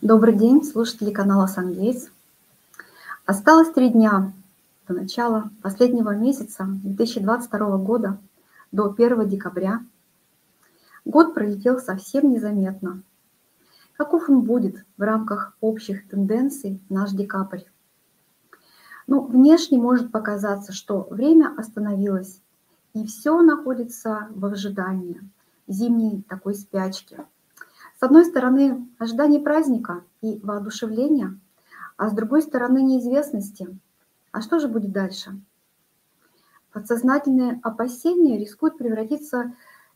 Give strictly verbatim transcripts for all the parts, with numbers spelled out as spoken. Добрый день, слушатели канала Сангейтс. Осталось три дня до начала последнего месяца две тысячи двадцать второго года, до первого декабря. Год пролетел совсем незаметно. Каков он будет в рамках общих тенденций наш декабрь? Ну, внешне может показаться, что время остановилось, и все находится в ожидании зимней такой спячки. С одной стороны, ожидание праздника и воодушевления, а с другой стороны, неизвестности. А что же будет дальше? Подсознательные опасения рискуют превратиться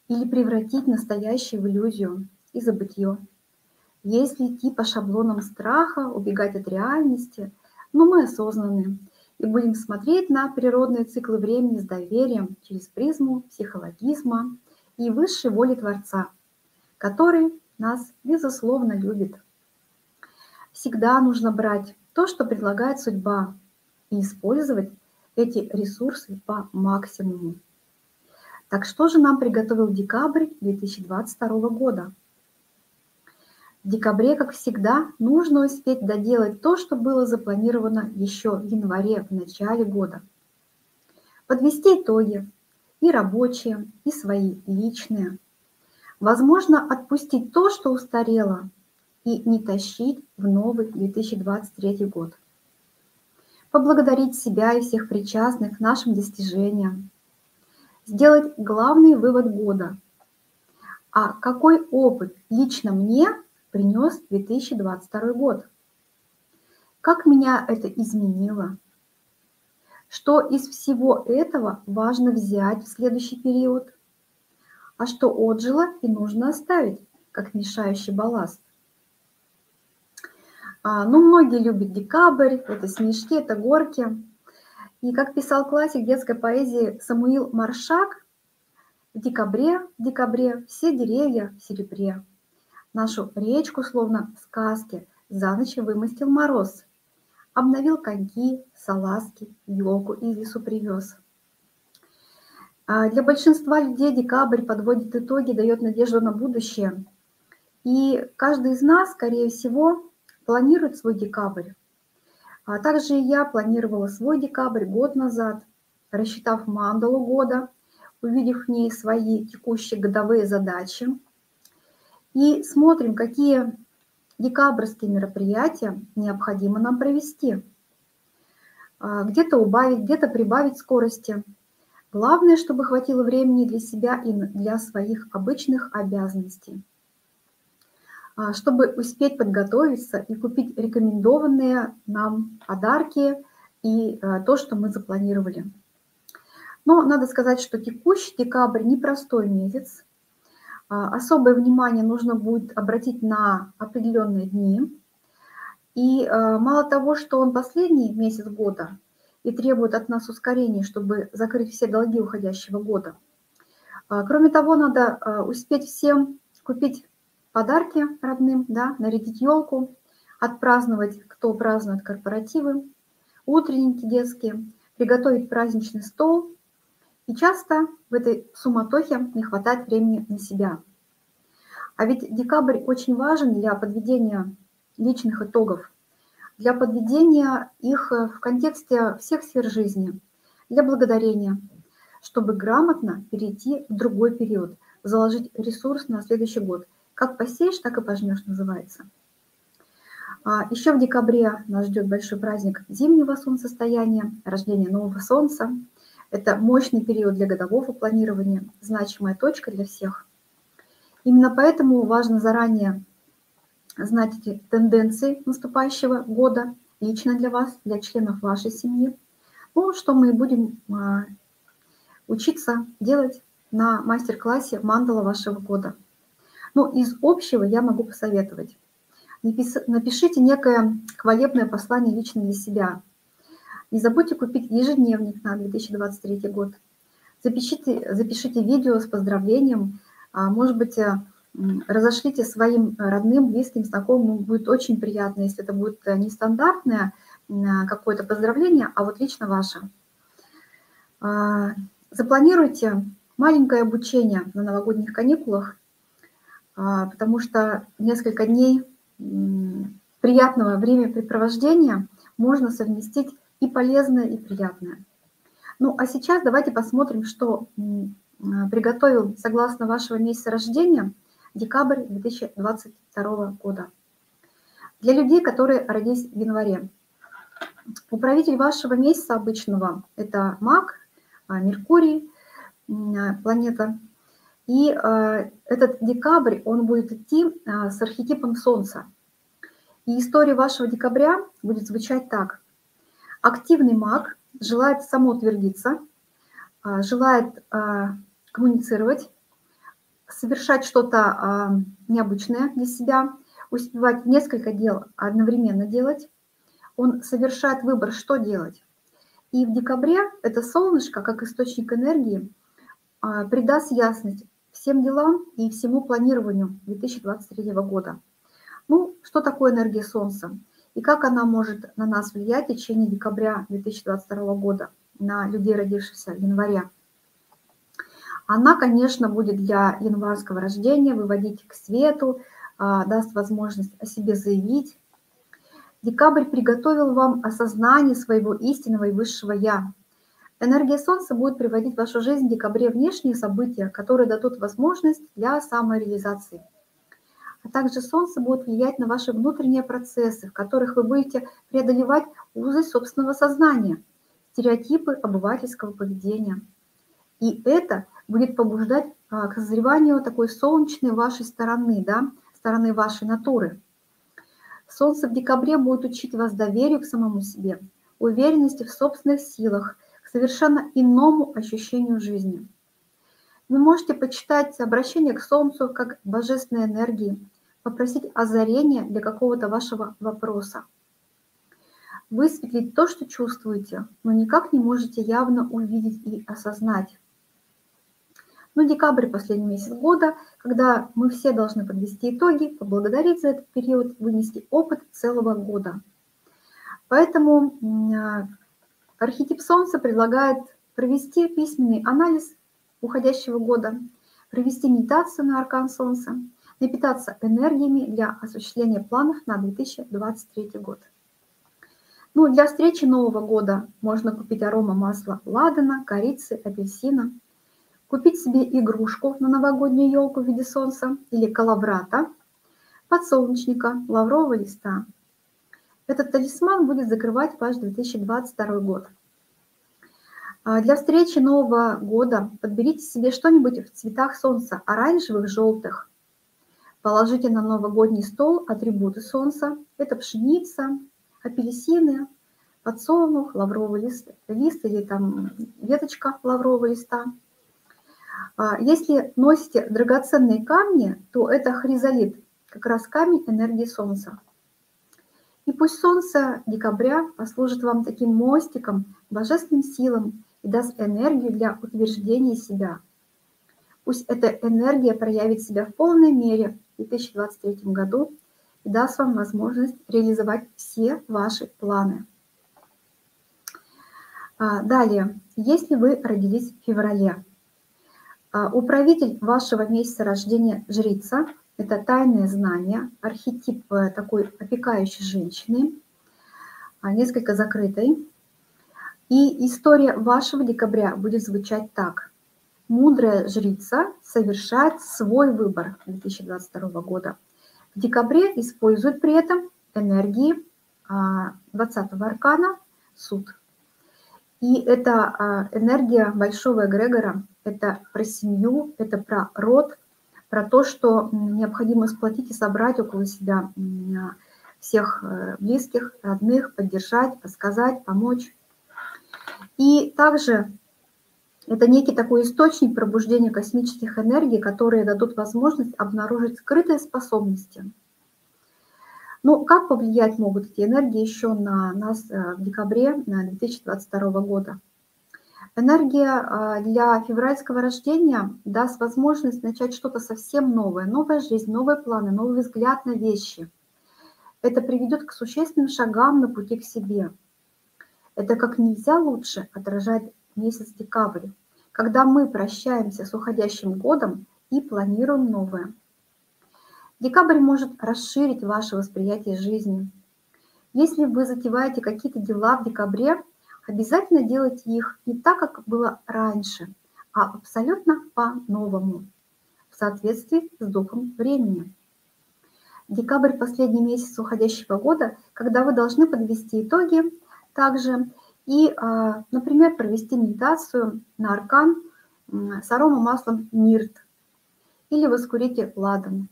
или превратить настоящее в иллюзию и забытье. Если идти по шаблонам страха, убегать от реальности, но мы осознаны и будем смотреть на природные циклы времени с доверием через призму психологизма и высшей воли Творца, который нас, безусловно, любит. Всегда нужно брать то, что предлагает судьба, и использовать эти ресурсы по максимуму. Так что же нам приготовил декабрь две тысячи двадцать второго года? В декабре, как всегда, нужно успеть доделать то, что было запланировано еще в январе, в начале года. Подвести итоги, и рабочие, и свои личные. Возможно, отпустить то, что устарело, и не тащить в новый две тысячи двадцать третий год. Поблагодарить себя и всех причастных к нашим достижениям. Сделать главный вывод года. А какой опыт лично мне принес две тысячи двадцать второй год? Как меня это изменило? Что из всего этого важно взять в следующий период? А что отжило и нужно оставить, как мешающий балласт? А, ну, многие любят декабрь, это снежки, это горки. И как писал классик детской поэзии Самуил Маршак, в декабре, в декабре все деревья в серебре. Нашу речку, словно в сказке, за ночь вымостил мороз. Обновил коньки, салазки, елку из лесу привез. Для большинства людей декабрь подводит итоги, дает надежду на будущее. И каждый из нас, скорее всего, планирует свой декабрь. А также я планировала свой декабрь год назад, рассчитав мандалу года, увидев в ней свои текущие годовые задачи. И смотрим, какие декабрьские мероприятия необходимо нам провести. Где-то убавить, где-то прибавить скорости. Главное, чтобы хватило времени для себя и для своих обычных обязанностей. Чтобы успеть подготовиться и купить рекомендованные нам подарки и то, что мы запланировали. Но надо сказать, что текущий декабрь непростой месяц. Особое внимание нужно будет обратить на определенные дни. И мало того, что он последний месяц года, и требует от нас ускорений, чтобы закрыть все долги уходящего года. Кроме того, надо успеть всем купить подарки родным, да, нарядить елку, отпраздновать, кто празднует корпоративы, утренники детские, приготовить праздничный стол. И часто в этой суматохе не хватает времени на себя. А ведь декабрь очень важен для подведения личных итогов, для подведения их в контексте всех сфер жизни, для благодарения, чтобы грамотно перейти в другой период, заложить ресурс на следующий год. Как посеешь, так и пожнешь, называется. Еще в декабре нас ждет большой праздник зимнего солнцестояния, рождение нового солнца. Это мощный период для годового планирования, значимая точка для всех. Именно поэтому важно заранее знать эти тенденции наступающего года лично для вас, для членов вашей семьи. Ну, что мы будем а, учиться делать на мастер-классе «Мандала вашего года». Ну, из общего я могу посоветовать. Напис- напишите некое хвалебное послание лично для себя. Не забудьте купить ежедневник на две тысячи двадцать третий год. Запишите, запишите видео с поздравлением, а, может быть, разошлите своим родным, близким, знакомым. Будет очень приятно, если это будет нестандартное какое-то поздравление, а вот лично ваше. Запланируйте маленькое обучение на новогодних каникулах, потому что несколько дней приятного времяпрепровождения можно совместить и полезное, и приятное. Ну а сейчас давайте посмотрим, что приготовил согласно вашего месяца рождения декабрь две тысячи двадцать второго года. Для людей, которые родились в январе. Управитель вашего месяца обычного – это Маг, Меркурий, планета. И этот декабрь, он будет идти с архетипом Солнца. И история вашего декабря будет звучать так. Активный маг желает самоутвердиться, желает коммуницировать, совершать что-то необычное для себя, успевать несколько дел одновременно делать. Он совершает выбор, что делать. И в декабре это солнышко, как источник энергии, придаст ясность всем делам и всему планированию две тысячи двадцать третьего года. Ну, что такое энергия Солнца и как она может на нас влиять в течение декабря две тысячи двадцать второго года, на людей, родившихся в январе? Она, конечно, будет для январского рождения выводить к свету, даст возможность о себе заявить. Декабрь приготовил вам осознание своего истинного и высшего «Я». Энергия Солнца будет приводить в вашу жизнь в декабре внешние события, которые дадут возможность для самореализации. А также Солнце будет влиять на ваши внутренние процессы, в которых вы будете преодолевать узы собственного сознания, стереотипы обывательского поведения. И это будет побуждать к созреванию такой солнечной вашей стороны, да, стороны вашей натуры. Солнце в декабре будет учить вас доверию к самому себе, уверенности в собственных силах, к совершенно иному ощущению жизни. Вы можете почитать обращение к Солнцу как божественной энергии, попросить озарения для какого-то вашего вопроса. Высветлить то, что чувствуете, но никак не можете явно увидеть и осознать. Но декабрь – последний месяц года, когда мы все должны подвести итоги, поблагодарить за этот период, вынести опыт целого года. Поэтому архетип Солнца предлагает провести письменный анализ уходящего года, провести медитацию на Аркан Солнца, напитаться энергиями для осуществления планов на две тысячи двадцать третий год. Ну, для встречи Нового года можно купить арома масла ладана, корицы, апельсина, купить себе игрушку на новогоднюю елку в виде солнца или коловрата, подсолнечника, лаврового листа. Этот талисман будет закрывать ваш две тысячи двадцать второй год. Для встречи Нового года подберите себе что-нибудь в цветах солнца, оранжевых, желтых. Положите на новогодний стол атрибуты солнца. Это пшеница, апельсины, подсолнух, лавровый лист, лист или там веточка лаврового листа. Если носите драгоценные камни, то это хризолит, как раз камень энергии солнца. И пусть солнце декабря послужит вам таким мостиком, божественным силам, и даст энергию для утверждения себя. Пусть эта энергия проявит себя в полной мере в две тысячи двадцать третьем году и даст вам возможность реализовать все ваши планы. Далее, если вы родились в феврале, управитель вашего месяца рождения – Жрица, это тайное знание, архетип такой опекающей женщины, несколько закрытой. И история вашего декабря будет звучать так. Мудрая жрица совершает свой выбор две тысячи двадцать второго года. В декабре использует при этом энергии двадцатого аркана Суд. И это энергия большого эгрегора, это про семью, это про род, про то, что необходимо сплотить и собрать около себя всех близких, родных, поддержать, подсказать, помочь. И также это некий такой источник пробуждения космических энергий, которые дадут возможность обнаружить скрытые способности. Ну, как повлиять могут эти энергии еще на нас в декабре две тысячи двадцать второго года? Энергия для февральского рождения даст возможность начать что-то совсем новое, новая жизнь, новые планы, новый взгляд на вещи. Это приведет к существенным шагам на пути к себе. Это как нельзя лучше отражает месяц декабрь, когда мы прощаемся с уходящим годом и планируем новое. Декабрь может расширить ваше восприятие жизни. Если вы затеваете какие-то дела в декабре, обязательно делайте их не так, как было раньше, а абсолютно по-новому, в соответствии с духом времени. Декабрь – последний месяц уходящего года, когда вы должны подвести итоги также и, например, провести медитацию на аркан с аромамаслом мирт или воскурите ладан.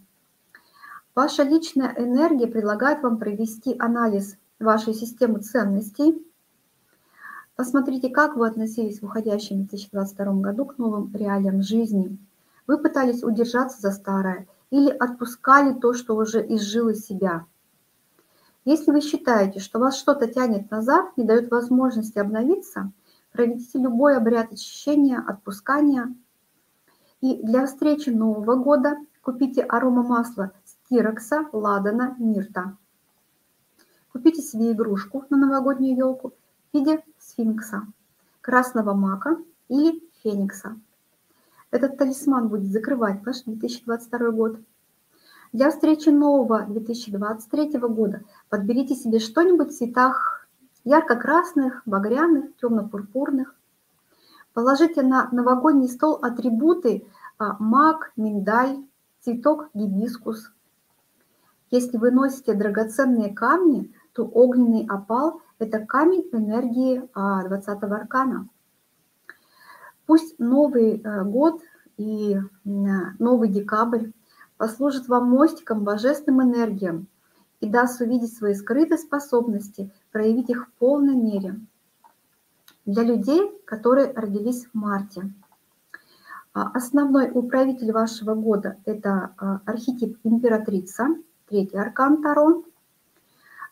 Ваша личная энергия предлагает вам провести анализ вашей системы ценностей. Посмотрите, как вы относились в уходящем две тысячи двадцать втором году к новым реалиям жизни. Вы пытались удержаться за старое или отпускали то, что уже изжило себя. Если вы считаете, что вас что-то тянет назад, не дает возможности обновиться, проведите любой обряд очищения, отпускания. И для встречи Нового года купите аромамасло стирокса, ладана, мирта. Купите себе игрушку на новогоднюю елку в виде сфинкса, красного мака или феникса. Этот талисман будет закрывать ваш две тысячи двадцать второй год. Для встречи нового две тысячи двадцать третьего года подберите себе что-нибудь в цветах ярко-красных, багряных, темно-пурпурных. Положите на новогодний стол атрибуты маг, миндаль, цветок, гибискус. Если вы носите драгоценные камни, то огненный опал – это камень энергии двадцатого аркана. Пусть Новый год и Новый декабрь послужит вам мостиком божественным энергиям и даст увидеть свои скрытые способности, проявить их в полной мере. Для людей, которые родились в марте. Основной управитель вашего года – это архетип императрица, третий аркан Таро.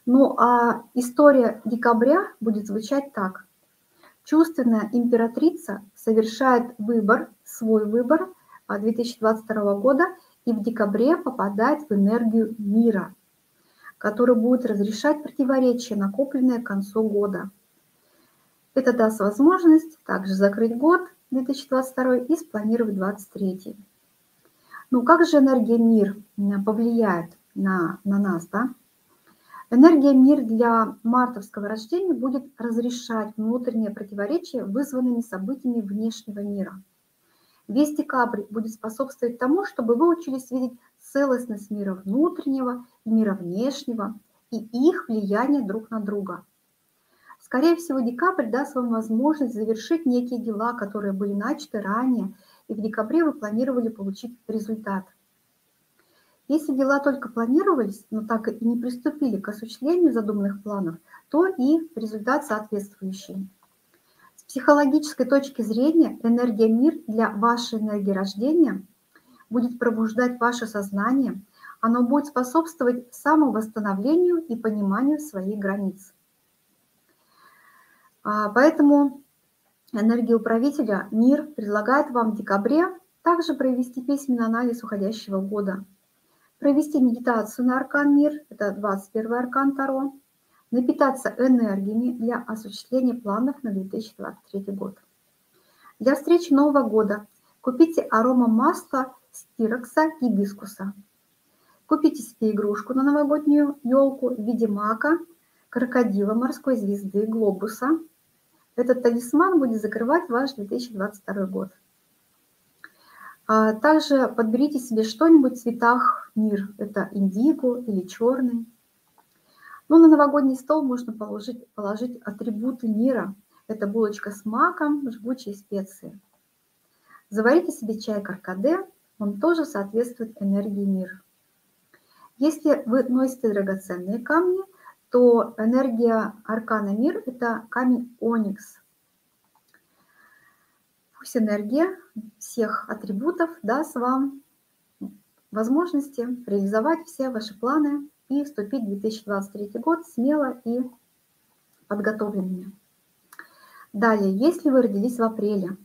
Ну а история декабря будет звучать так. Чувственная императрица совершает выбор, свой выбор две тысячи двадцать второго года и в декабре попадает в энергию мира, который будет разрешать противоречия, накопленные к концу года. Это даст возможность также закрыть год две тысячи двадцать второй и спланировать две тысячи двадцать третий. Ну как же энергия мир повлияет на, на нас, да? Энергия мир для мартовского рождения будет разрешать внутренние противоречия, вызванными событиями внешнего мира. Весь декабрь будет способствовать тому, чтобы вы учились видеть целостность мира внутреннего и мира внешнего и их влияние друг на друга. Скорее всего, декабрь даст вам возможность завершить некие дела, которые были начаты ранее, и в декабре вы планировали получить результат. Если дела только планировались, но так и не приступили к осуществлению задуманных планов, то и результат соответствующий. С психологической точки зрения энергия мир для вашей энергии рождения будет пробуждать ваше сознание, оно будет способствовать самовосстановлению и пониманию своих границ. Поэтому энергия управителя мир предлагает вам в декабре также провести письменный анализ уходящего года. Провести медитацию на аркан мир, это двадцать первый аркан Таро, напитаться энергиями для осуществления планов на две тысячи двадцать третий год. Для встречи Нового года купите аромамасло стирокса и гибискуса. Купите себе игрушку на новогоднюю елку в виде мака, крокодила, морской звезды, глобуса. Этот талисман будет закрывать ваш две тысячи двадцать второй год. Также подберите себе что-нибудь в цветах мир. Это индиго или черный. Но на новогодний стол можно положить, положить атрибуты мира. Это булочка с маком, жгучие специи. Заварите себе чай каркаде, он тоже соответствует энергии мир. Если вы носите драгоценные камни, то энергия аркана мир – это камень оникс. Пусть энергия всех атрибутов даст вам возможности реализовать все ваши планы и вступить в две тысячи двадцать третий год смело и подготовленными. Далее, если вы родились в апреле,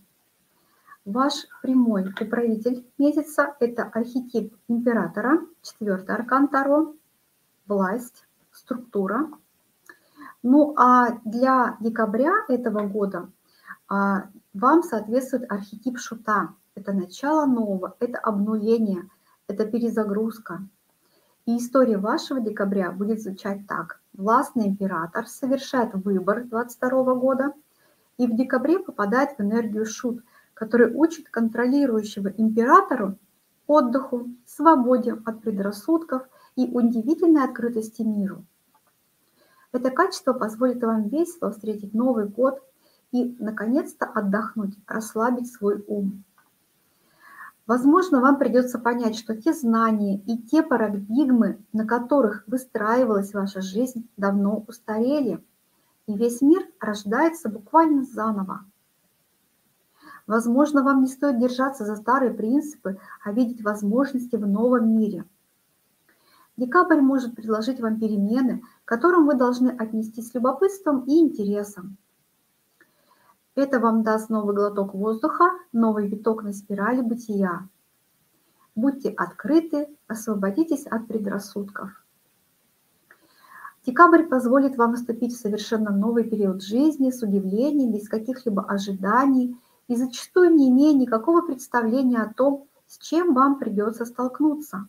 ваш прямой управитель месяца – это архетип императора, четвертый аркан Таро, власть, структура. Ну а для декабря этого года – вам соответствует архетип Шута. Это начало нового, это обнуление, это перезагрузка. И история вашего декабря будет звучать так. Властный император совершает выбор двадцать второго года и в декабре попадает в энергию Шут, который учит контролирующего императору отдыху, свободе от предрассудков и удивительной открытости миру. Это качество позволит вам весело встретить Новый год и, наконец-то, отдохнуть, расслабить свой ум. Возможно, вам придется понять, что те знания и те парадигмы, на которых выстраивалась ваша жизнь, давно устарели, и весь мир рождается буквально заново. Возможно, вам не стоит держаться за старые принципы, а видеть возможности в новом мире. Декабрь может предложить вам перемены, к которым вы должны отнестись с любопытством и интересом. Это вам даст новый глоток воздуха, новый виток на спирали бытия. Будьте открыты, освободитесь от предрассудков. Декабрь позволит вам вступить в совершенно новый период жизни с удивлением, без каких-либо ожиданий, и зачастую не имея никакого представления о том, с чем вам придется столкнуться.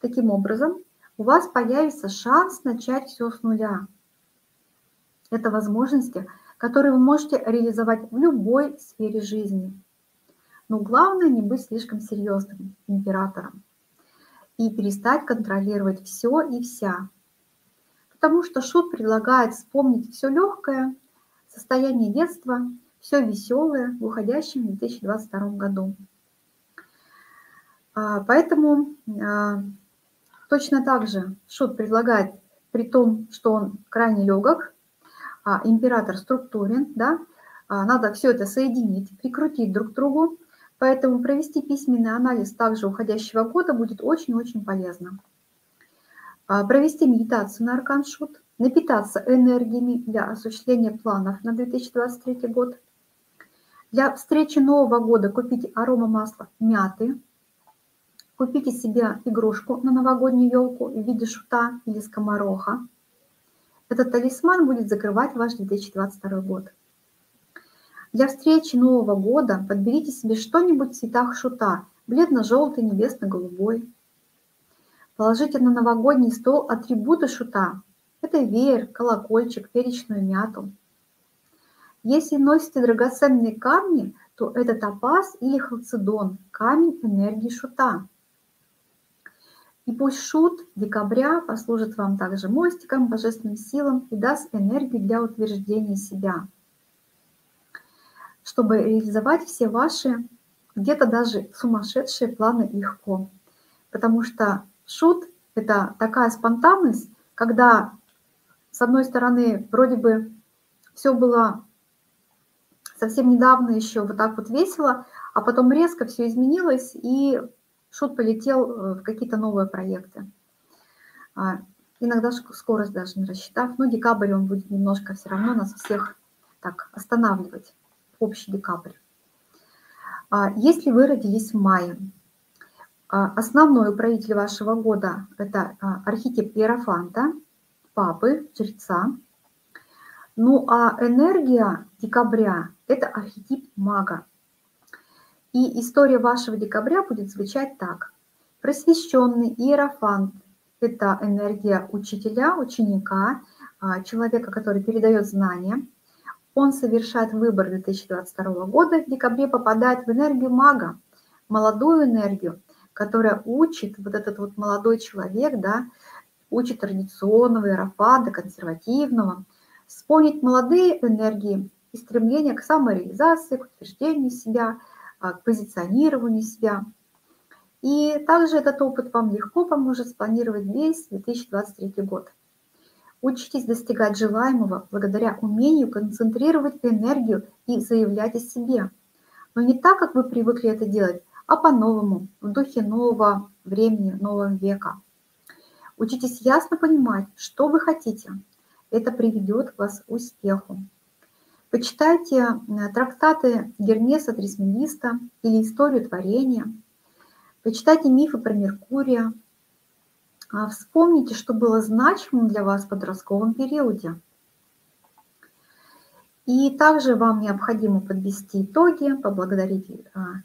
Таким образом, у вас появится шанс начать все с нуля. Это возможности, которые вы можете реализовать в любой сфере жизни. Но главное не быть слишком серьезным императором и перестать контролировать все и вся. Потому что Шут предлагает вспомнить все легкое, состояние детства, все веселое в уходящем две тысячи двадцать втором году. Поэтому точно так же Шут предлагает, при том, что он крайне легок, император структурен, да, надо все это соединить, прикрутить друг к другу. Поэтому провести письменный анализ также уходящего года будет очень-очень полезно. Провести медитацию на аркан Шут, напитаться энергиями для осуществления планов на две тысячи двадцать третий год. Для встречи Нового года купите аромамасло мяты, купите себе игрушку на новогоднюю елку в виде шута или скомороха. Этот талисман будет закрывать ваш две тысячи двадцать второй год. Для встречи Нового года подберите себе что-нибудь в цветах шута, бледно-желтый, небесно-голубой. Положите на новогодний стол атрибуты шута. Это веер, колокольчик, перечную мяту. Если носите драгоценные камни, то это топаз или халцедон, камень энергии шута. И пусть Шут декабря послужит вам также мостиком, божественным силам и даст энергию для утверждения себя, чтобы реализовать все ваши, где-то даже сумасшедшие планы легко. Потому что Шут – это такая спонтанность, когда, с одной стороны, вроде бы все было совсем недавно еще вот так вот весело, а потом резко все изменилось, и Шут полетел в какие-то новые проекты. Иногда скорость даже не рассчитав, но декабрь он будет немножко все равно нас всех так останавливать, общий декабрь. Если вы родились в мае, основной управитель вашего года – это архетип Иерофанта, Папы, Жреца. Ну а энергия декабря – это архетип Мага. И история вашего декабря будет звучать так. Просвещенный Иерофант – это энергия учителя, ученика, человека, который передает знания. Он совершает выбор две тысячи двадцать второго года, в декабре попадает в энергию Мага, молодую энергию, которая учит, вот этот вот молодой человек, да, учит традиционного Иерофанта, консервативного, вспомнить молодые энергии и стремление к самореализации, к утверждению себя, к позиционированию себя. И также этот опыт вам легко поможет спланировать весь две тысячи двадцать третий год. Учитесь достигать желаемого благодаря умению концентрировать энергию и заявлять о себе. Но не так, как вы привыкли это делать, а по-новому, в духе нового времени, нового века. Учитесь ясно понимать, что вы хотите. Это приведет вас к успеху. Почитайте трактаты Гермеса Трисмегиста или «Историю творения». Почитайте мифы про Меркурия. Вспомните, что было значимым для вас в подростковом периоде. И также вам необходимо подвести итоги, поблагодарить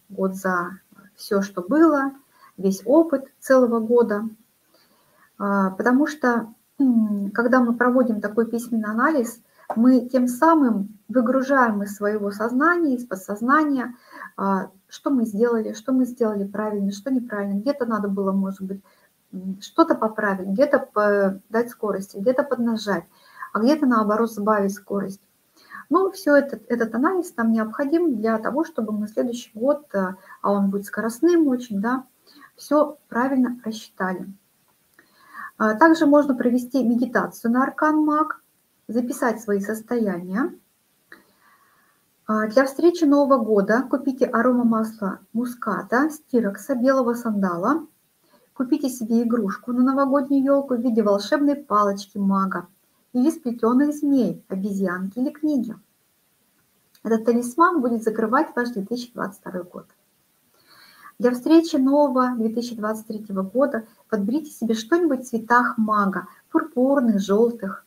год за все, что было, весь опыт целого года. Потому что, когда мы проводим такой письменный анализ, мы тем самым выгружаем из своего сознания, из подсознания, что мы сделали, что мы сделали правильно, что неправильно. Где-то надо было, может быть, что-то поправить, где-то дать скорости, где-то поднажать, а где-то, наоборот, сбавить скорость. Но все это, этот анализ нам необходим для того, чтобы мы следующий год, а он будет скоростным очень, да, все правильно рассчитали. Также можно провести медитацию на аркан Маг, записать свои состояния. Для встречи Нового года купите аромамасло муската, стирокса, белого сандала. Купите себе игрушку на новогоднюю елку в виде волшебной палочки мага или сплетенных змей, обезьянки или книги. Этот талисман будет закрывать ваш две тысячи двадцать второй год. Для встречи нового две тысячи двадцать третьего года подберите себе что-нибудь в цветах мага, пурпурных, желтых.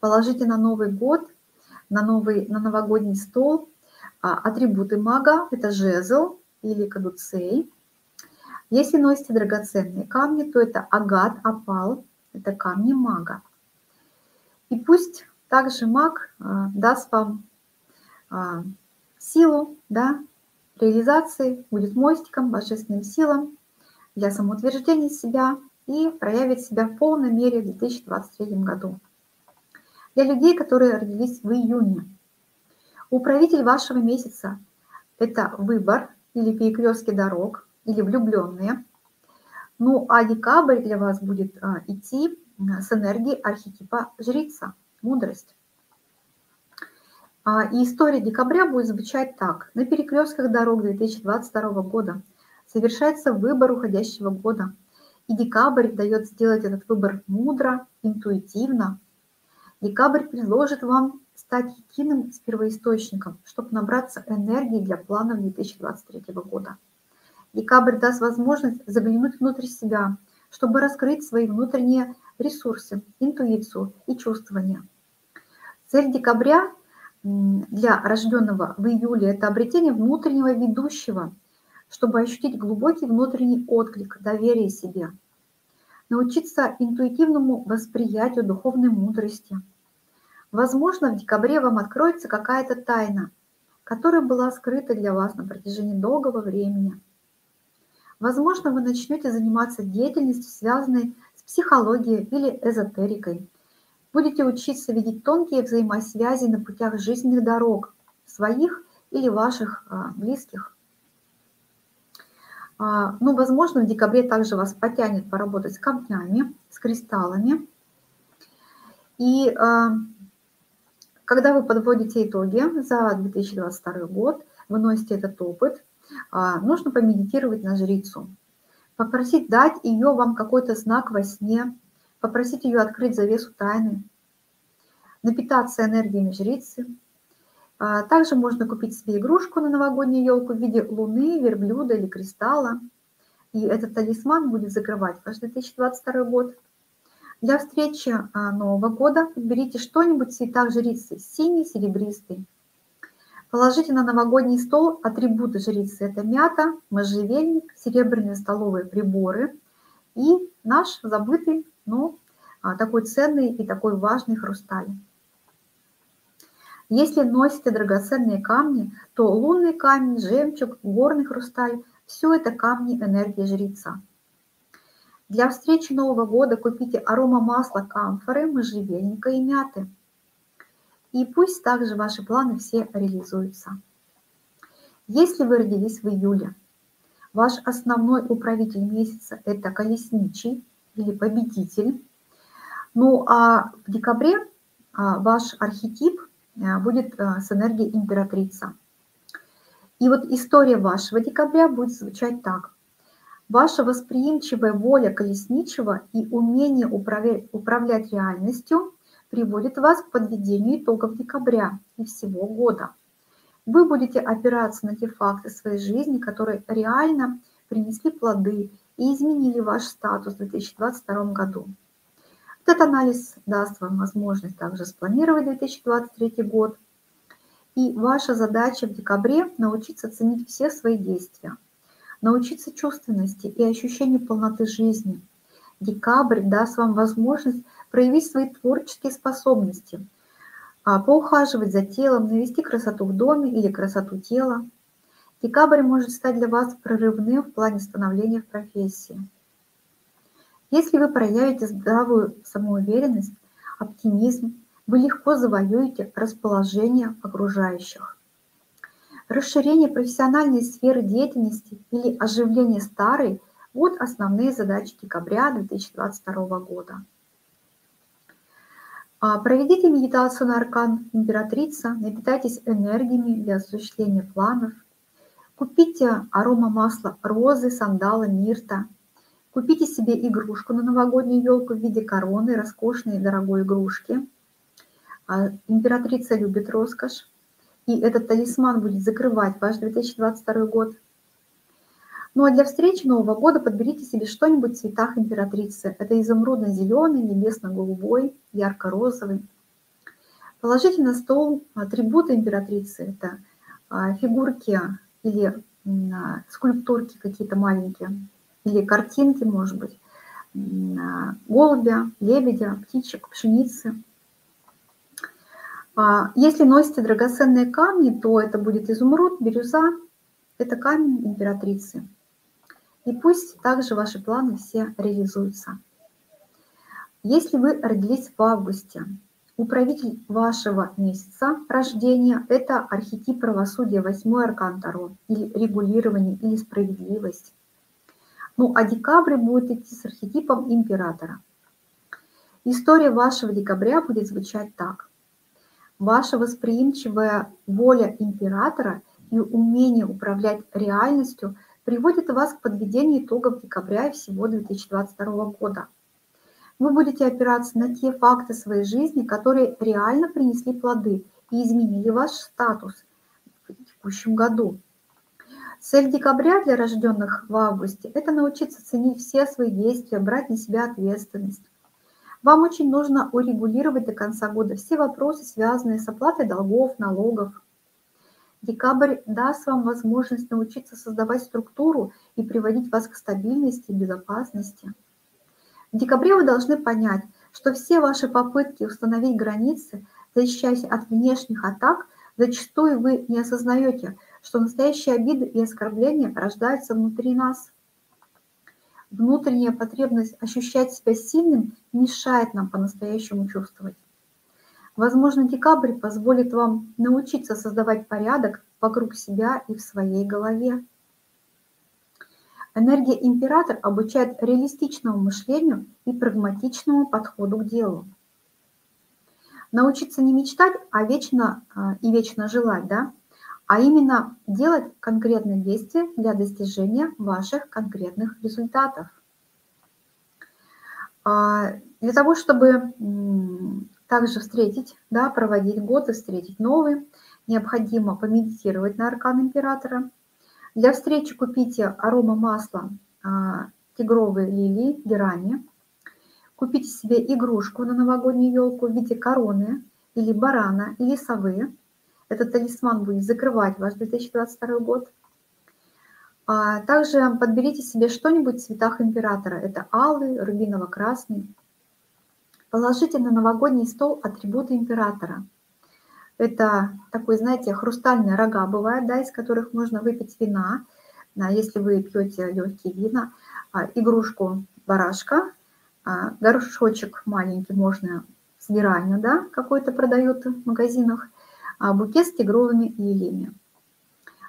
Положите на Новый год, на, новый, на новогодний стол атрибуты мага, это жезл или кадуцей. Если носите драгоценные камни, то это агат, опал, это камни мага. И пусть также маг даст вам силу, да, реализации, будет мостиком, божественным силам для самоутверждения себя и проявит себя в полной мере в две тысячи двадцать третьем году. Для людей, которые родились в июне. Управитель вашего месяца – это выбор или перекрестки дорог, или влюбленные. Ну а декабрь для вас будет идти с энергией архетипа жрица, мудрость. И история декабря будет звучать так. На перекрестках дорог две тысячи двадцать второго года совершается выбор уходящего года. И декабрь дает сделать этот выбор мудро, интуитивно. Декабрь предложит вам стать единым с первоисточником, чтобы набраться энергии для планов две тысячи двадцать третьего года. Декабрь даст возможность заглянуть внутрь себя, чтобы раскрыть свои внутренние ресурсы, интуицию и чувствования. Цель декабря для рожденного в июле – это обретение внутреннего ведущего, чтобы ощутить глубокий внутренний отклик, доверие себе, научиться интуитивному восприятию духовной мудрости. Возможно, в декабре вам откроется какая-то тайна, которая была скрыта для вас на протяжении долгого времени. Возможно, вы начнете заниматься деятельностью, связанной с психологией или эзотерикой. Будете учиться видеть тонкие взаимосвязи на путях жизненных дорог, своих или ваших а, близких. А, ну, возможно, в декабре также вас потянет поработать с камнями, с кристаллами. И а, когда вы подводите итоги за две тысячи двадцать второй год, вы носите этот опыт, а, нужно помедитировать на жрицу, попросить дать ее вам какой-то знак во сне, попросить ее открыть завесу тайны, напитаться энергиями жрицы. Также можно купить себе игрушку на новогоднюю елку в виде луны, верблюда или кристалла. И этот талисман будет закрывать ваш две тысячи двадцать второй год. Для встречи Нового года подберите что-нибудь в цветах жрицы, синий, серебристый. Положите на новогодний стол атрибуты жрицы. Это мята, можжевельник, серебряные столовые приборы и наш забытый, но такой ценный и такой важный хрусталь. Если носите драгоценные камни, то лунный камень, жемчуг, горный хрусталь – все это камни энергии жрица. Для встречи Нового года купите аромамасло камфоры, можжевельника и мяты. И пусть также ваши планы все реализуются. Если вы родились в июле, ваш основной управитель месяца – это колесничий, или победитель. Ну а в декабре ваш архетип будет с энергией императрица. И вот история вашего декабря будет звучать так. Ваша восприимчивая воля колесничего и умение управлять реальностью приводит вас к подведению итогов декабря и всего года. Вы будете опираться на те факты своей жизни, которые реально принесли плоды и изменили ваш статус в две тысячи двадцать втором году. Этот анализ даст вам возможность также спланировать две тысячи двадцать третий год. И ваша задача в декабре – научиться ценить все свои действия, научиться чувственности и ощущению полноты жизни, Декабрь даст вам возможность проявить свои творческие способности, поухаживать за телом, навести красоту в доме или красоту тела. Декабрь может стать для вас прорывным в плане становления в профессии. Если вы проявите здравую самоуверенность, оптимизм, вы легко завоюете расположение окружающих. Расширение профессиональной сферы деятельности или оживление старой – вот основные задачи декабря две тысячи двадцать второго года. Проведите медитацию на аркан «Императрица», напитайтесь энергиями для осуществления планов, купите аромамасло розы, сандала, мирта, купите себе игрушку на новогоднюю елку в виде короны, роскошной и дорогой игрушки. Императрица любит роскошь, и этот талисман будет закрывать ваш две тысячи двадцать второй год. Ну а для встречи Нового года подберите себе что-нибудь в цветах императрицы. Это изумрудно-зеленый, небесно-голубой, ярко-розовый. Положите на стол атрибуты императрицы. Это фигурки или скульптурки какие-то маленькие, или картинки, может быть, голубя, лебедя, птичек, пшеницы. Если носите драгоценные камни, то это будет изумруд, бирюза. Это камень императрицы. И пусть также ваши планы все реализуются. Если вы родились в августе, управитель вашего месяца рождения – это архетип правосудия, восьмой аркан Таро, или регулирование, или справедливость. Ну а декабрь будет идти с архетипом императора. История вашего декабря будет звучать так. Ваша восприимчивая воля императора и умение управлять реальностью приводит вас к подведению итогов декабря и всего две тысячи двадцать второго года. Вы будете опираться на те факты своей жизни, которые реально принесли плоды и изменили ваш статус в текущем году. Цель декабря для рожденных в августе – это научиться ценить все свои действия, брать на себя ответственность. Вам очень нужно урегулировать до конца года все вопросы, связанные с оплатой долгов, налогов. Декабрь даст вам возможность научиться создавать структуру и приводить вас к стабильности и безопасности. В декабре вы должны понять, что все ваши попытки установить границы, защищаясь от внешних атак, зачастую вы не осознаете, что настоящие обиды и оскорбления рождаются внутри нас. Внутренняя потребность ощущать себя сильным мешает нам по-настоящему чувствовать. Возможно, декабрь позволит вам научиться создавать порядок вокруг себя и в своей голове. Энергия император обучает реалистичному мышлению и прагматичному подходу к делу. Научиться не мечтать, а вечно и вечно желать, да? А именно делать конкретные действия для достижения ваших конкретных результатов. Для того, чтобы также встретить, да, проводить год и встретить новый, необходимо помедитировать на аркан императора. Для встречи купите аромамасло тигровые лилии, герани. Купите себе игрушку на новогоднюю елку в виде короны или барана или совы. Этот талисман будет закрывать ваш две тысячи двадцать второй год. Также подберите себе что-нибудь в цветах императора. Это алый, рубиново-красный. Положите на новогодний стол атрибуты императора. Это такой, знаете, хрустальные рога бывают, да, из которых можно выпить вина, если вы пьете легкие вина, игрушку барашка, горшочек маленький можно с геранью, да, какой-то продают в магазинах, букет с тигровыми лилиями.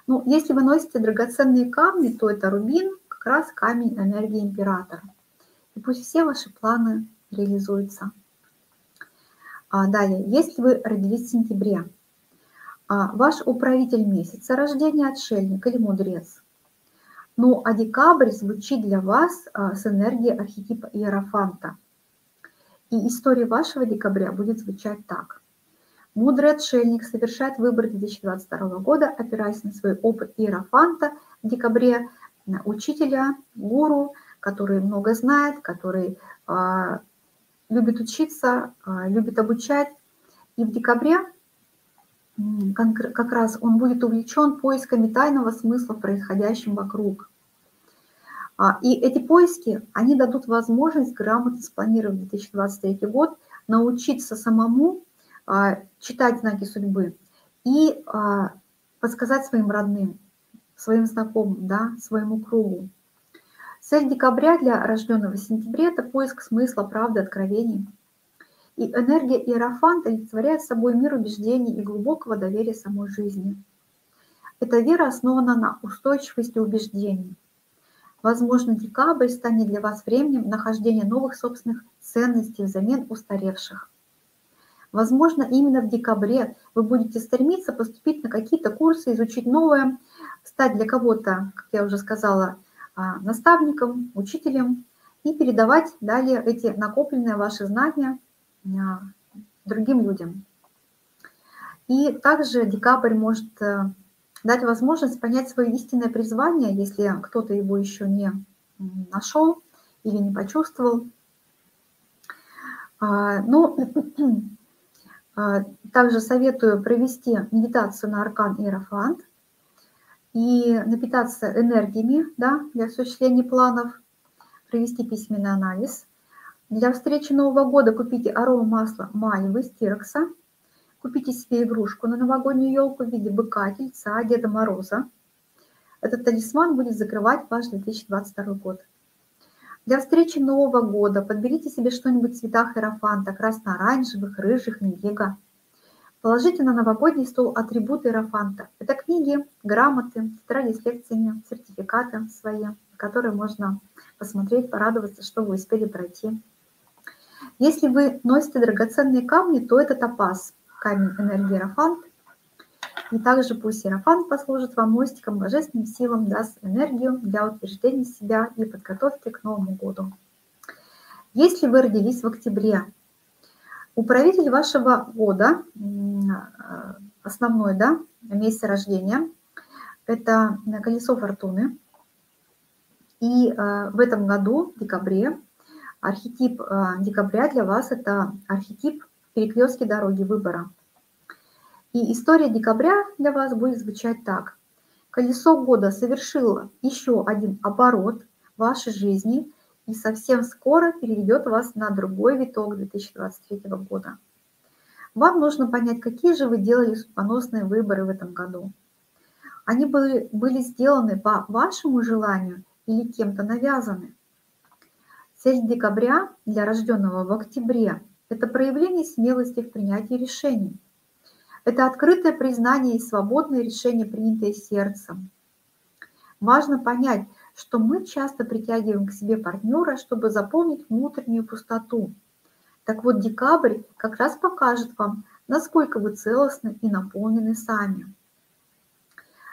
Ну, если вы носите драгоценные камни, то это рубин, как раз камень энергии императора. И пусть все ваши планы реализуются. А далее, если вы родились в сентябре, ваш управитель месяца рождения отшельник или мудрец. Ну, а декабрь звучит для вас с энергией архетипа Иерофанта. И история вашего декабря будет звучать так. Мудрый отшельник совершает выбор две тысячи двадцать второго года, опираясь на свой опыт Иерофанта в декабре, на учителя, гуру, который много знает, который а, любит учиться, а, любит обучать. И в декабре как раз он будет увлечен поисками тайного смысла в происходящем вокруг. И эти поиски, они дадут возможность грамотно спланировать две тысячи двадцать третий год, научиться самому читать знаки судьбы и подсказать своим родным, своим знакомым, да, своему кругу. Цель декабря для рожденного в сентябре – это поиск смысла, правды, откровений. И энергия Иерофанта олицетворяет собой мир убеждений и глубокого доверия самой жизни. Эта вера основана на устойчивости убеждений. Возможно, декабрь станет для вас временем нахождения новых собственных ценностей взамен устаревших. Возможно, именно в декабре вы будете стремиться поступить на какие-то курсы, изучить новое, стать для кого-то, как я уже сказала, наставником, учителем и передавать далее эти накопленные ваши знания другим людям. И также декабрь может дать возможность понять свое истинное призвание, если кто-то его еще не нашел или не почувствовал. Но также советую провести медитацию на аркан Иерофант и напитаться энергиями, да, для осуществления планов, провести письменный анализ. Для встречи Нового года купите аромамасло маевы из тирокса, купите себе игрушку на новогоднюю елку в виде быка, тельца, Деда Мороза. Этот талисман будет закрывать ваш две тысячи двадцать второй год. Для встречи Нового года подберите себе что-нибудь в цветах Иерофанта, красно-оранжевых, рыжих, индиго. Положите на новогодний стол атрибуты Иерофанта. Это книги, грамоты, тетради с лекциями, сертификаты свои, которые можно посмотреть, порадоваться, что вы успели пройти. Если вы носите драгоценные камни, то это топаз, камень энергии Иерофант. И также пусть Иерофант послужит вам мостиком, божественным силам даст энергию для утверждения себя и подготовки к Новому году. Если вы родились в октябре, управитель вашего года, основной, да, месяц рождения, это колесо фортуны. И в этом году, в декабре, архетип декабря для вас – это архетип перекрестки дороги выбора. И история декабря для вас будет звучать так. Колесо года совершило еще один оборот вашей жизни и совсем скоро переведет вас на другой виток две тысячи двадцать третьего года. Вам нужно понять, какие же вы делали судьбоносные выборы в этом году. Они были, были сделаны по вашему желанию или кем-то навязаны. Цель декабря для рожденного в октябре – это проявление смелости в принятии решений. Это открытое признание и свободное решение, принятое сердцем. Важно понять, что мы часто притягиваем к себе партнера, чтобы заполнить внутреннюю пустоту. Так вот, декабрь как раз покажет вам, насколько вы целостны и наполнены сами.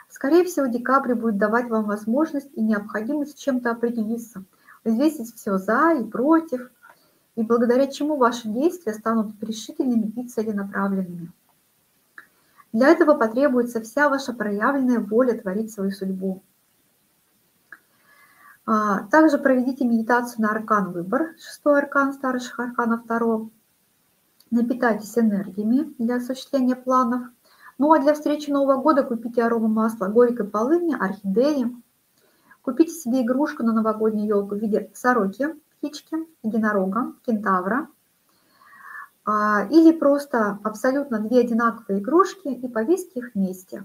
Скорее всего, декабрь будет давать вам возможность и необходимость с чем-то определиться, взвесить все за и против, и благодаря чему ваши действия станут решительными и целенаправленными. Для этого потребуется вся ваша проявленная воля творить свою судьбу. Также проведите медитацию на аркан выбор, шестой аркан старших арканов Таро. Напитайтесь энергиями для осуществления планов. Ну а для встречи Нового года купите аромамасло горькой полыни, орхидеи. Купите себе игрушку на новогоднюю елку в виде сороки, птички, единорога, кентавра. Или просто абсолютно две одинаковые игрушки и повесьте их вместе.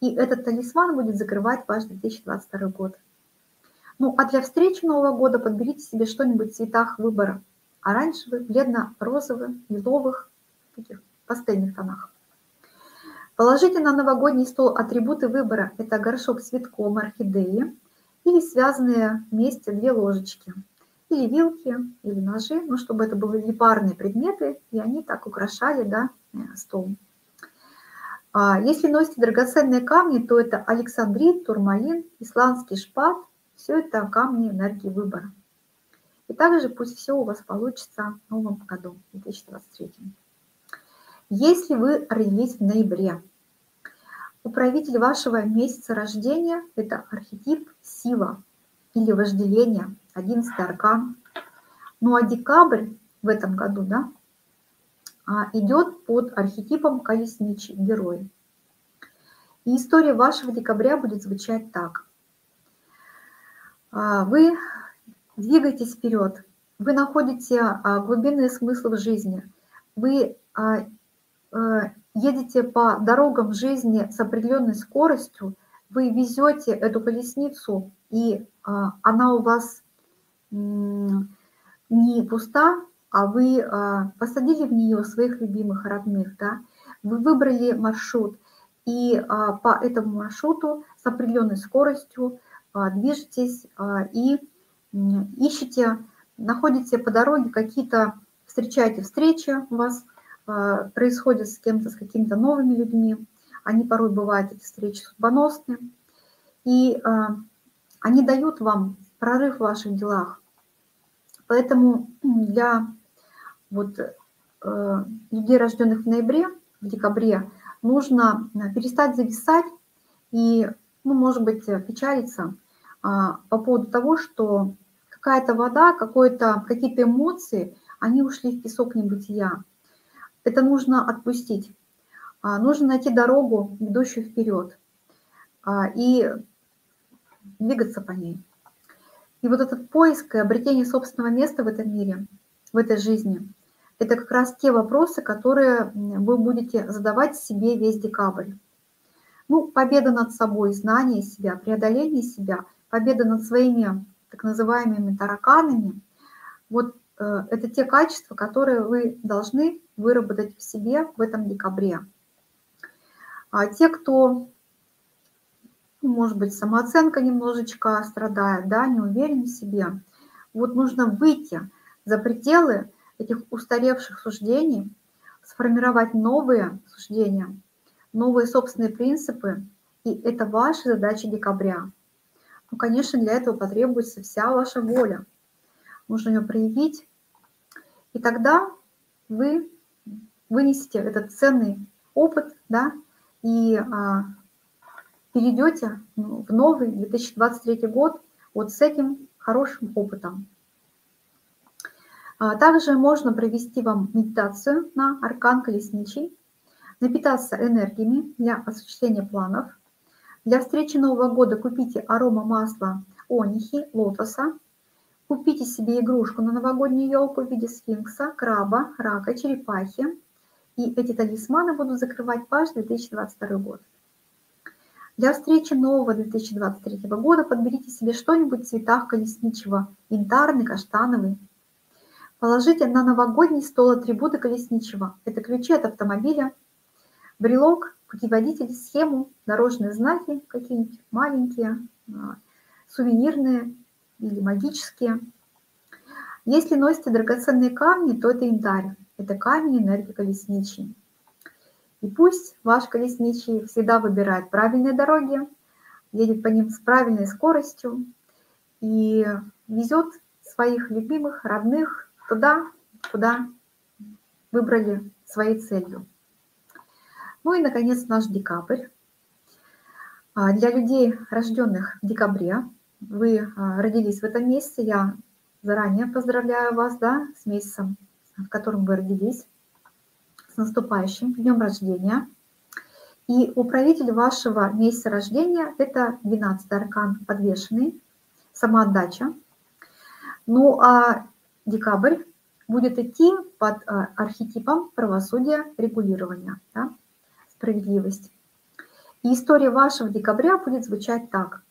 И этот талисман будет закрывать ваш две тысячи двадцать второй год. Ну а для встречи Нового года подберите себе что-нибудь в цветах выбора. Оранжевый, бледно-розовый, лиловых, таких пастельных тонах. Положите на новогодний стол атрибуты выбора. Это горшок с цветком орхидеи или связанные вместе две ложечки. Или вилки, или ножи, ну, чтобы это были парные предметы, и они так украшали, да, стол. Если носите драгоценные камни, то это александрит, турмалин, исландский шпат. Все это камни энергии выбора. И также пусть все у вас получится в новом году, две тысячи двадцать третьем. Если вы родились в ноябре, управитель вашего месяца рождения – это архетип Сива или вожделения. одиннадцатый аркан. Ну а декабрь в этом году, да, идет под архетипом Колесничий, герой. И история вашего декабря будет звучать так. вы двигаетесь вперед, вы находите глубинные смыслы в жизни, вы едете по дорогам жизни с определенной скоростью, вы везете эту колесницу, и она у вас не пуста, а вы посадили в нее своих любимых родных, да? Вы выбрали маршрут, и по этому маршруту с определенной скоростью движетесь и ищете, находите по дороге какие-то, встречаете встречи у вас, происходят с кем-то, с какими-то новыми людьми. Они порой бывают, эти встречи, судьбоносные. И они дают вам прорыв в ваших делах. Поэтому для вот, людей, рожденных в ноябре, в декабре, нужно перестать зависать и, ну, может быть, печалиться по поводу того, что какая-то вода, какие-то эмоции, они ушли в песок небытия. Это нужно отпустить. Нужно найти дорогу, ведущую вперед, и двигаться по ней. И вот этот поиск и обретение собственного места в этом мире, в этой жизни, это как раз те вопросы, которые вы будете задавать себе весь декабрь. Ну, победа над собой, знание себя, преодоление себя, победа над своими так называемыми тараканами. Вот э, это те качества, которые вы должны выработать в себе в этом декабре. А те, кто, ну, может быть, самооценка немножечко страдает, да, не уверен в себе, вот нужно выйти за пределы этих устаревших суждений, сформировать новые суждения, новые собственные принципы, и это ваша задача декабря. Ну, конечно, для этого потребуется вся ваша воля. Нужно ее проявить, и тогда вы вынесете этот ценный опыт, да, и а, перейдете в новый две тысячи двадцать третий год вот с этим хорошим опытом. Также можно провести вам медитацию на аркан Колесничий, напитаться энергиями для осуществления планов. Для встречи Нового года купите арома масло онихи, лотоса. Купите себе игрушку на новогоднюю елку в виде сфинкса, краба, рака, черепахи. И эти талисманы будут закрывать ваш две тысячи двадцать второй год. Для встречи нового две тысячи двадцать третьего года подберите себе что-нибудь в цветах колесничего, янтарный, каштановый. Положите на новогодний стол атрибуты колесничего. Это ключи от автомобиля, брелок, путеводитель, схему, дорожные знаки, какие-нибудь маленькие, сувенирные или магические. Если носите драгоценные камни, то это янтарь. Это камень энергии колесничий. И пусть ваш колесничий всегда выбирает правильные дороги, едет по ним с правильной скоростью и везет своих любимых, родных, туда, куда выбрали своей целью. Ну и, наконец, наш декабрь. Для людей, рожденных в декабре, вы родились в этом месяце, я заранее поздравляю вас, да, с месяцем, в котором вы родились, с наступающим днем рождения. И управитель вашего месяца рождения – это двенадцатый аркан «Подвешенный», самоотдача. Ну, а декабрь будет идти под архетипом правосудия, регулирования, да, справедливость. И история вашего декабря будет звучать так.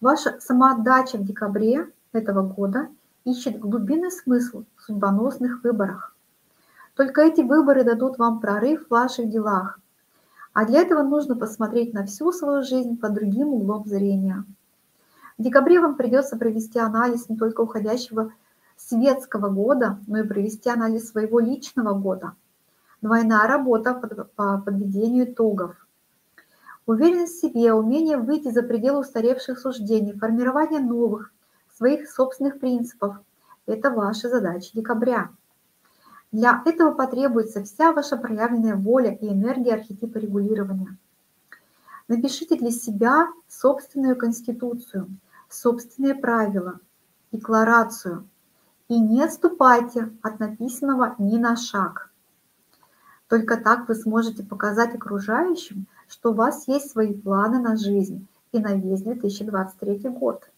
Ваша самоотдача в декабре этого года ищет глубинный смысл в судьбоносных выборах. Только эти выборы дадут вам прорыв в ваших делах. А для этого нужно посмотреть на всю свою жизнь под другим углом зрения. В декабре вам придется провести анализ не только уходящего светского года, но и провести анализ своего личного года. Двойная работа по подведению итогов. Уверенность в себе, умение выйти за пределы устаревших суждений, формирование новых, своих собственных принципов – это ваша задача декабря. Для этого потребуется вся ваша проявленная воля и энергия архетипа регулирования. Напишите для себя собственную конституцию, собственные правила, декларацию. И не отступайте от написанного ни на шаг. Только так вы сможете показать окружающим, что у вас есть свои планы на жизнь и на весь две тысячи двадцать третий год.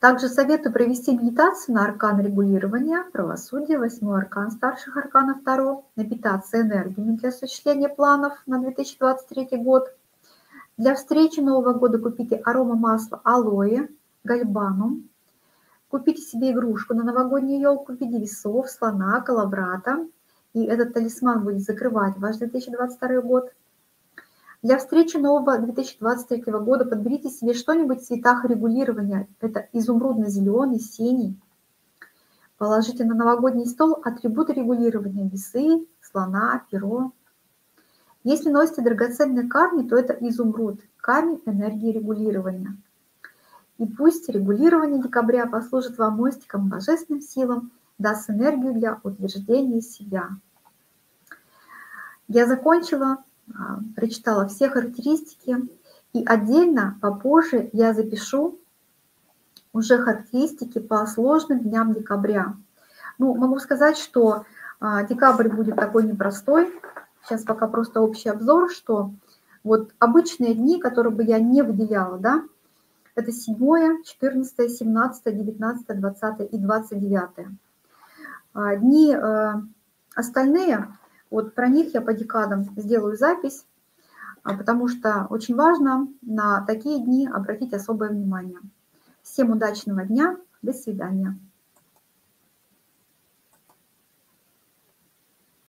Также советую провести медитацию на аркан регулирования, правосудие, восьмой аркан старших арканов Таро, напитаться энергиями для осуществления планов на две тысячи двадцать третий год. Для встречи Нового года купите аромамасло алоэ, гальбанум, купите себе игрушку на новогоднюю елку в виде весов, слона, коловрата, и этот талисман будет закрывать ваш две тысячи двадцать второй год. Для встречи нового две тысячи двадцать третьего года подберите себе что-нибудь в цветах регулирования. Это изумрудно-зеленый, синий. Положите на новогодний стол атрибуты регулирования: весы, слона, перо. Если носите драгоценные камни, то это изумруд, камень энергии регулирования. И пусть регулирование декабря послужит вам мостиком божественным силам, даст энергию для утверждения себя. Я закончила. Прочитала все характеристики, и отдельно попозже я запишу уже характеристики по сложным дням декабря. Ну, могу сказать, что декабрь будет такой непростой. Сейчас пока просто общий обзор, что вот обычные дни, которые бы я не выделяла, да, это седьмое, четырнадцатое, семнадцатое, девятнадцатое, двадцатое и двадцать девятое. Дни остальные, вот про них я по декадам сделаю запись, потому что очень важно на такие дни обратить особое внимание. Всем удачного дня, до свидания.